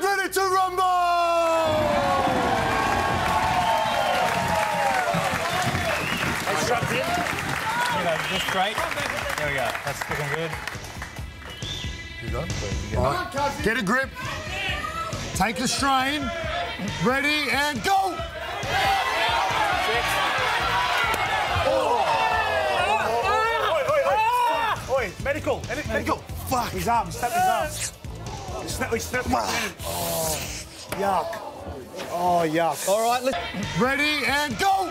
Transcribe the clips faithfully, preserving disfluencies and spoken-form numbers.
get ready to rumble! Let's drop it. You know, just right. There we go. That's looking good. You done? You All right. It. Get a grip. Take the strain. Ready and go! Medical, medical, medical. Fuck. His arm, snap his arm. He snapped his arm. Oh, yuck. Oh, yuck. All right, let's... Ready and go!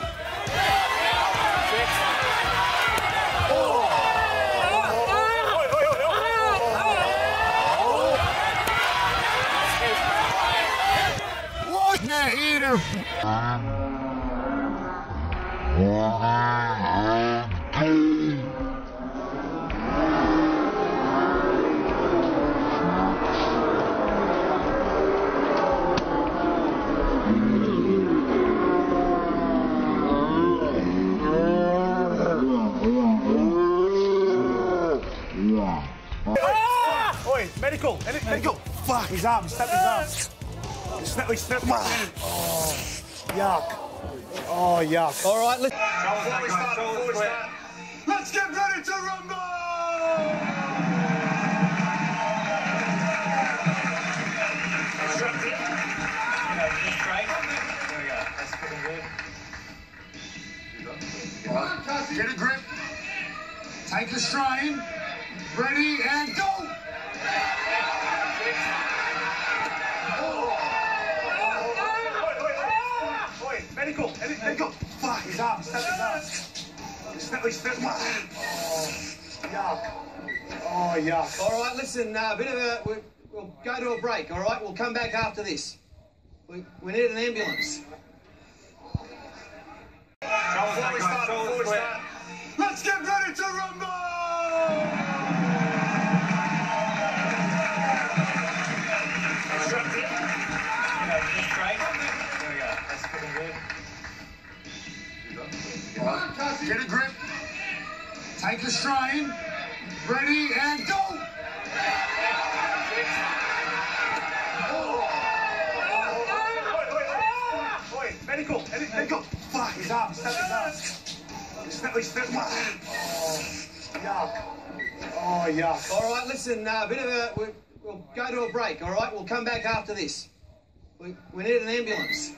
What the eater? Medical, medical. Fuck. His arm, snap his arm. Snap, snap. Oh, yuck. Oh, yuck. All right, let's... Before we start, before we start, let's get ready to rumble! Let's drop it. You know, just straight. There we go. That's pretty good. Good luck. Get a grip. Take the strain. Ready and go! Medical, medical. Fuck, his arm, snap his arm. Snap his arm. Oh, yuck. Oh, yuck. All right, listen, uh, a bit of a... We, we'll go to a break, all right? We'll come back after this. We, we need an ambulance. Before we start, before we start, let's get ready to rumble! Get a grip. Take the strain. Ready and go! Medical, medical. Fuck, his arm, snap his arm. Snap his arm. Oh, yuck. Oh, yuck. All right, listen, uh, a bit of a... We, we'll go to a break, all right? We'll come back after this. We, we need an ambulance.